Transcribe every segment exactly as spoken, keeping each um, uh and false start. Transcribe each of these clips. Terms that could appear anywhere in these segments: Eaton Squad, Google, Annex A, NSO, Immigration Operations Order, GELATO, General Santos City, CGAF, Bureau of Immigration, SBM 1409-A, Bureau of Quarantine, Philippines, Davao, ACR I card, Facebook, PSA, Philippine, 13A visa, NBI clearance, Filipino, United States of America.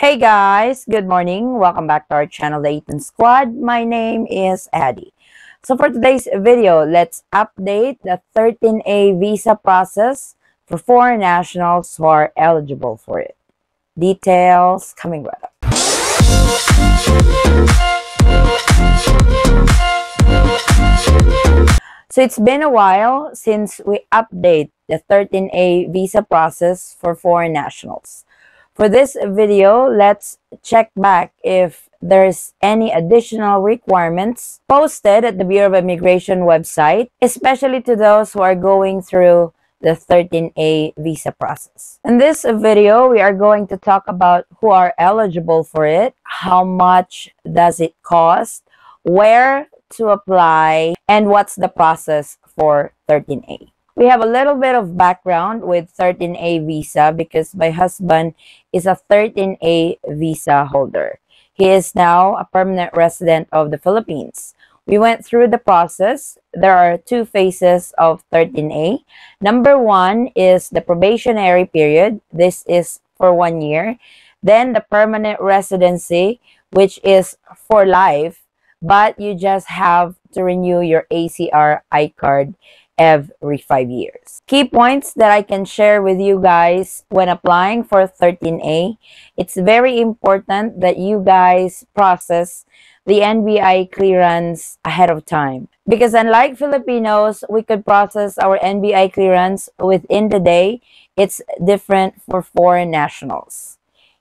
Hey guys, good morning. Welcome back to our channel, the Eaton Squad. My name is Addie. So for today's video, let's update the thirteen A visa process for foreign nationals who are eligible for it. Details coming right up. So it's been a while since we update the thirteen A visa process for foreign nationals. For this video, let's check back if there's any additional requirements posted at the Bureau of Immigration website, especially to those who are going through the thirteen A visa process. In this video, we are going to talk about who are eligible for it, how much does it cost, where to apply, and what's the process for thirteen A. We have a little bit of background with thirteen A visa because my husband is a thirteen A visa holder. He is now a permanent resident of the Philippines. We went through the process. There are two phases of thirteen A. Number one is the probationary period. This is for one year. Then the permanent residency, which is for life, but you just have to renew your A C R I card every five years. Key points that I can share with you guys when applying for thirteen A, it's very important that you guys process the N B I clearance ahead of time. Because unlike Filipinos, we could process our N B I clearance within the day. It's different for foreign nationals.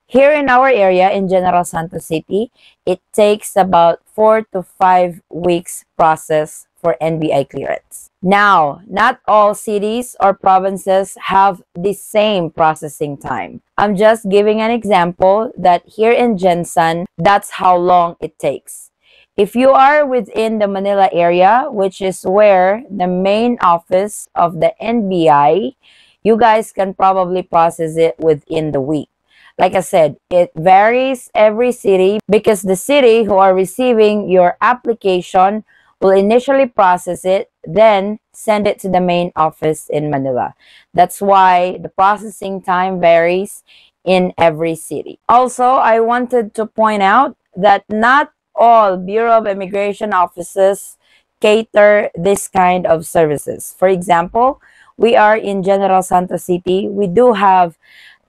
Here in our area, in General Santos City, it takes about four to five weeks process for N B I clearance. Now, not all cities or provinces have the same processing time. I'm just giving an example that here in Jensen, that's how long it takes. If you are within the Manila area, which is where the main office of the N B I, you guys can probably process it within the week. Like I said, it varies every city because the city who are receiving your application will initially process it, then send it to the main office in Manila. That's why the processing time varies in every city. Also, I wanted to point out that not all Bureau of Immigration offices cater this kind of services. For example, we are in General Santos City. We do have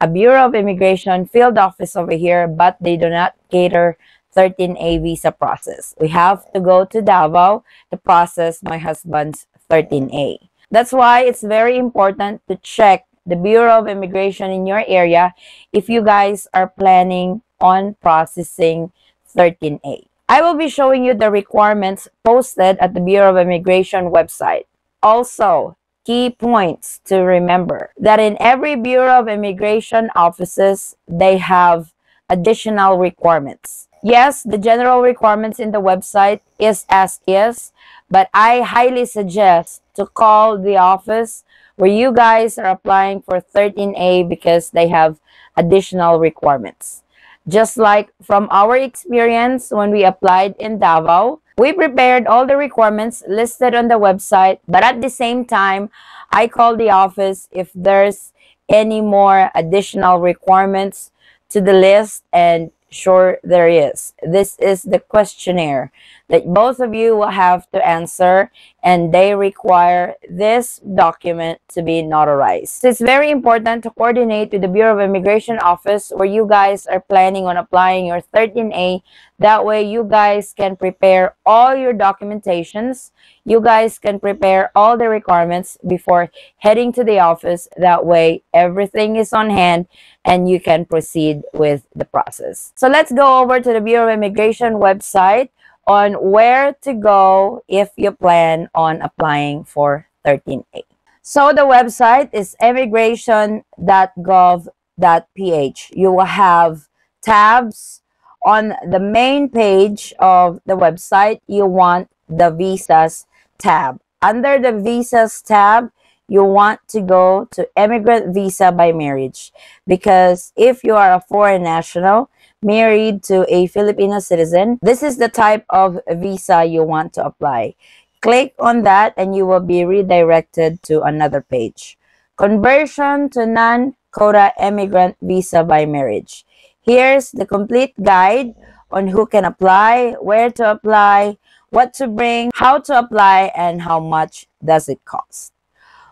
a Bureau of Immigration field office over here, but they do not cater thirteen A visa process. We have to go to Davao to process my husband's thirteen A. That's why it's very important to check the Bureau of Immigration in your area if you guys are planning on processing thirteen A. I will be showing you the requirements posted at the Bureau of Immigration website. Also, key points to remember that in every Bureau of Immigration offices, they have additional requirements. Yes, the general requirements in the website is as is, but I highly suggest to call the office where you guys are applying for thirteen A because they have additional requirements. Just like from our experience when we applied in Davao, we prepared all the requirements listed on the website, but at the same time, I called the office if there's any more additional requirements to the list, and sure there is. This is the questionnaire that both of you will have to answer, and they require this document to be notarized. So it's very important to coordinate with the Bureau of Immigration office where you guys are planning on applying your thirteen A. That way you guys can prepare all your documentations, you guys can prepare all the requirements before heading to the office. That way everything is on hand and you can proceed with the process. So let's go over to the Bureau of Immigration website on where to go if you plan on applying for thirteen A. So the website is immigration dot gov dot p h. You will have tabs. On the main page of the website, you want the visas tab. Under the visas tab, you want to go to immigrant visa by marriage, because if you are a foreign national married to a Filipino citizen, this is the type of visa you want to apply. Click on that and you will be redirected to another page. Conversion to non-quota immigrant visa by marriage. Here's the complete guide on who can apply, where to apply, what to bring, how to apply, and how much does it cost.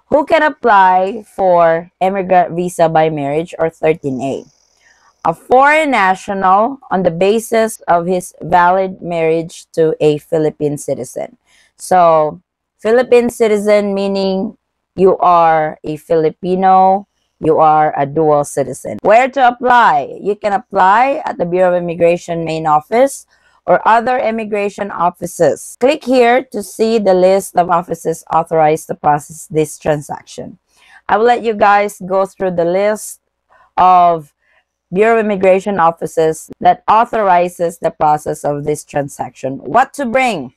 Who can apply for immigrant visa by marriage or thirteen A? A foreign national on the basis of his valid marriage to a Philippine citizen. So, Philippine citizen meaning you are a Filipino, you are a dual citizen. Where to apply? You can apply at the Bureau of Immigration main office or other immigration offices. Click here to see the list of offices authorized to process this transaction. I will let you guys go through the list of Bureau of Immigration offices that authorizes the process of this transaction. What to bring?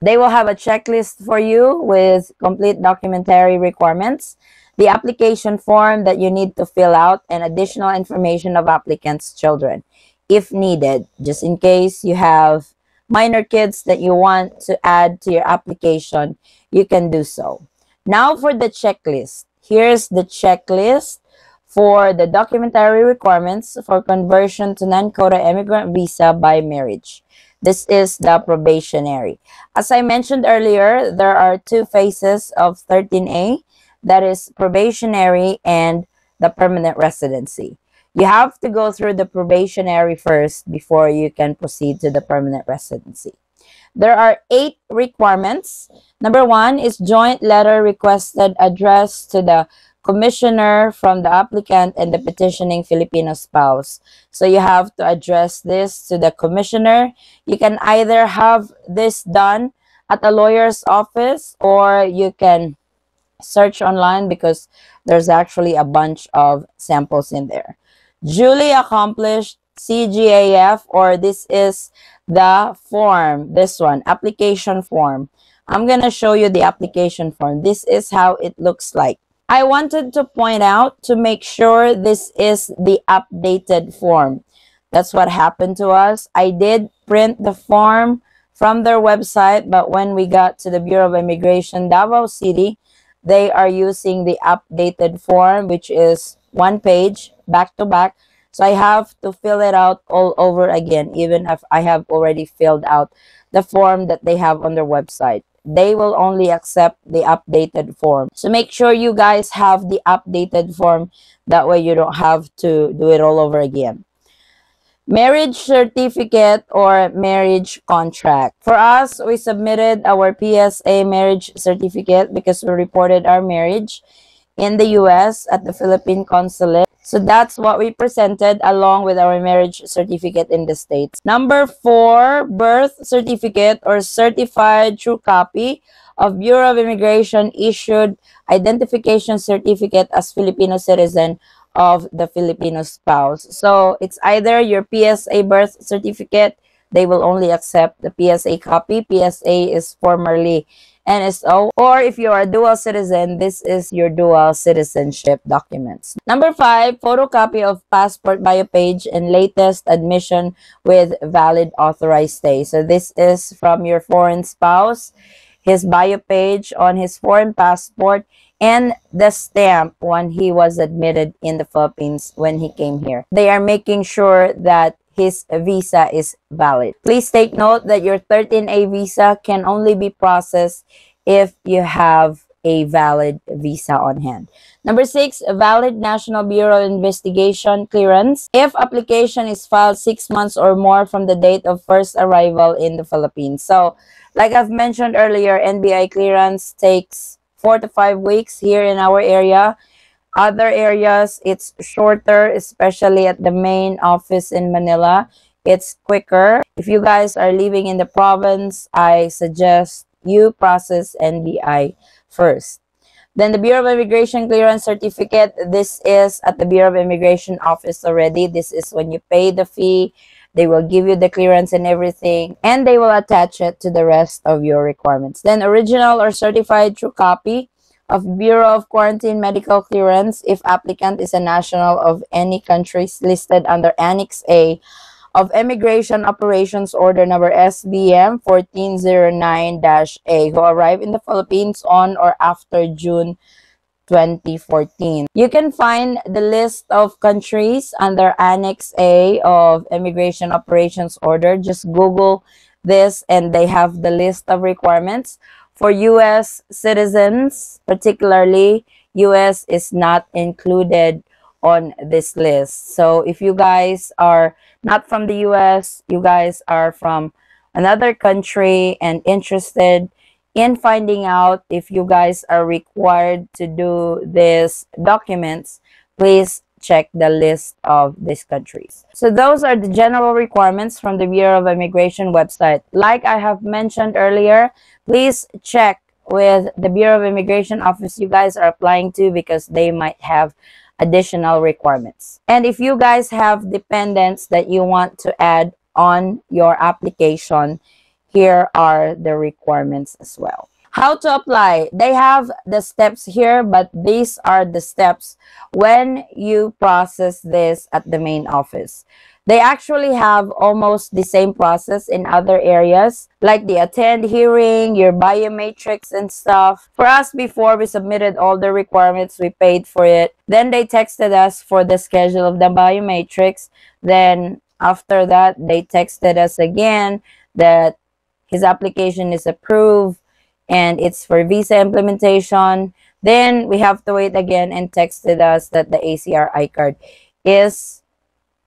They will have a checklist for you with complete documentary requirements, the application form that you need to fill out, and additional information of applicants' children, if needed, just in case you have minor kids that you want to add to your application, you can do so. Now for the checklist. Here's the checklist for the documentary requirements for conversion to non-quota immigrant visa by marriage. This is the probationary. As I mentioned earlier, there are two phases of thirteen A, that is probationary and the permanent residency. You have to go through the probationary first before you can proceed to the permanent residency. There are eight requirements. Number one is joint letter requested address to the commissioner from the applicant and the petitioning Filipino spouse. So you have to address this to the commissioner. You can either have this done at a lawyer's office or you can search online because there's actually a bunch of samples in there. Duly accomplished C G A F, or this is the form, this one, application form. I'm gonna show you the application form. This is how it looks like. I wanted to point out to make sure this is the updated form. That's what happened to us. I did print the form from their website, but when we got to the Bureau of Immigration, Davao City, they are using the updated form, which is one page back to back. So I have to fill it out all over again, even if I have already filled out the form that they have on their website. They will only accept the updated form. So make sure you guys have the updated form. That way you don't have to do it all over again. Marriage certificate or marriage contract. For us, we submitted our P S A marriage certificate because we reported our marriage in the U S at the Philippine consulate. So that's what we presented along with our marriage certificate in the States. Number four, birth certificate or certified true copy of Bureau of Immigration issued identification certificate as Filipino citizen of the Filipino spouse. So it's either your P S A birth certificate, they will only accept the P S A copy. P S A is formerly N S O, or if you are a dual citizen, this is your dual citizenship documents. Number five, photocopy of passport bio page and latest admission with valid authorized stay. So this is from your foreign spouse, his bio page on his foreign passport, and the stamp when he was admitted in the Philippines when he came here. They are making sure that his visa is valid. Please take note that your thirteen A visa can only be processed if you have a valid visa on hand. Number six, valid National Bureau of Investigation clearance if application is filed six months or more from the date of first arrival in the Philippines. So, like I've mentioned earlier, N B I clearance takes four to five weeks here in our area. Other areas, it's shorter, especially at the main office in Manila. It's quicker. If you guys are living in the province, I suggest you process N B I first. Then the Bureau of Immigration Clearance Certificate, this is at the Bureau of Immigration office already. This is when you pay the fee. They will give you the clearance and everything, and they will attach it to the rest of your requirements. Then original or certified true copy of Bureau of Quarantine medical clearance if applicant is a national of any countries listed under Annex A of Immigration Operations Order number S B M one four zero nine dash A who arrived in the Philippines on or after June twenty fourteen. You can find the list of countries under Annex A of Immigration Operations Order. Just Google this and they have the list of requirements. For U S citizens, particularly, U S is not included on this list. So if you guys are not from the U S, you guys are from another country and interested in finding out if you guys are required to do these documents, please check the list of these countries. So those are the general requirements from the Bureau of Immigration website. Like I have mentioned earlier, please check with the Bureau of Immigration office you guys are applying to, because they might have additional requirements. And if you guys have dependents that you want to add on your application, here are the requirements as well. How to apply? They have the steps here, but these are the steps when you process this at the main office. They actually have almost the same process in other areas, like the attend hearing, your biometrics and stuff. For us, before we submitted all the requirements, we paid for it. Then they texted us for the schedule of the biometrics. Then after that, they texted us again that his application is approved and it's for visa implementation. Then we have to wait again and texted us that the A C R I card is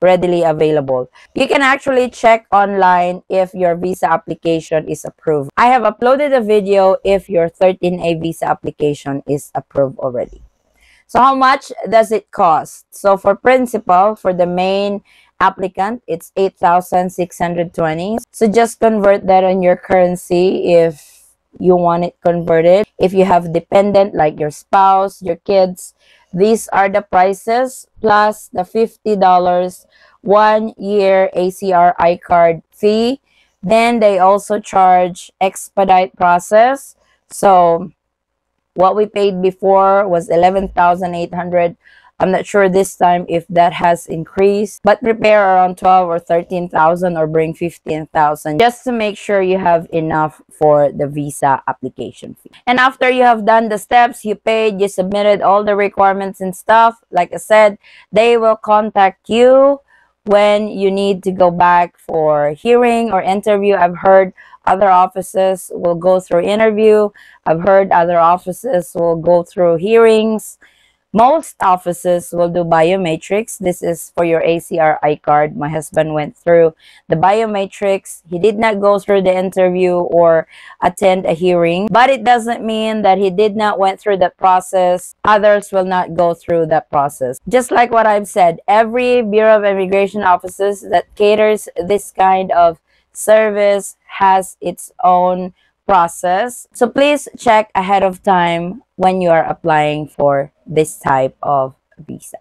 readily available. You can actually check online if your visa application is approved. I have uploaded a video if your thirteen A visa application is approved already. So how much does it cost? So for principal, for the main applicant, it's eight thousand six hundred twenty. So just convert that on your currency if you want it converted. If you have dependent like your spouse, your kids, these are the prices plus the fifty dollars one year A C R I card fee. Then they also charge expedite process. So what we paid before was eleven thousand eight hundred. I'm not sure this time if that has increased, but prepare around twelve or thirteen thousand or bring fifteen thousand just to make sure you have enough for the visa application fee. And after you have done the steps, you paid, you submitted all the requirements and stuff, like I said, they will contact you when you need to go back for hearing or interview. I've heard other offices will go through interview. I've heard other offices will go through hearings. Most offices will do biometrics. This is for your A C R I card. My husband went through the biometrics. He did not go through the interview or attend a hearing, but it doesn't mean that he did not went through that process. Others will not go through that process. Just like what I've said, every Bureau of Immigration offices that caters this kind of service has its own process. So please check ahead of time when you are applying for this type of visa.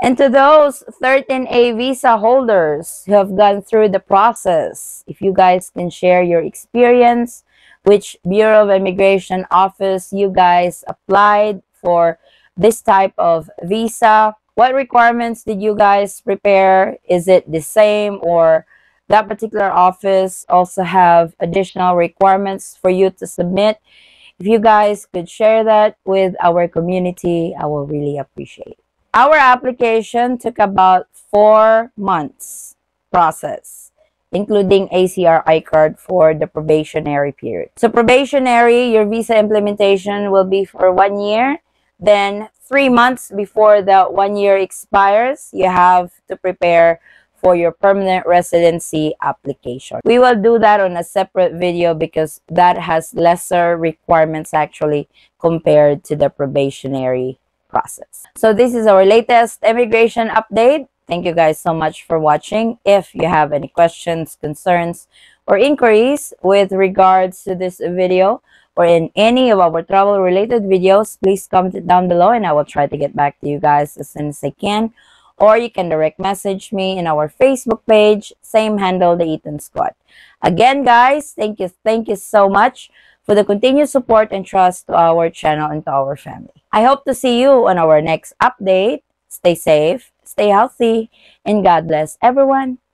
And to those thirteen A visa holders who have gone through the process, if you guys can share your experience, which Bureau of Immigration office you guys applied for this type of visa, what requirements did you guys prepare? Is it the same, or that particular office also have additional requirements for you to submit? If you guys could share that with our community, I will really appreciate it. Our application took about four months process, including A C R I card for the probationary period. So probationary, your visa implementation will be for one year. Then three months before the one year expires, you have to prepare for your permanent residency application. We will do that on a separate video because that has lesser requirements actually compared to the probationary process. So this is our latest immigration update. Thank you guys so much for watching. If you have any questions, concerns, or inquiries with regards to this video or in any of our travel related videos, please comment it down below and I will try to get back to you guys as soon as I can. Or you can direct message me in our Facebook page, same handle, the Eaton Squad. Again, guys, thank you, thank you so much for the continued support and trust to our channel and to our family. I hope to see you on our next update. Stay safe, stay healthy, and God bless everyone.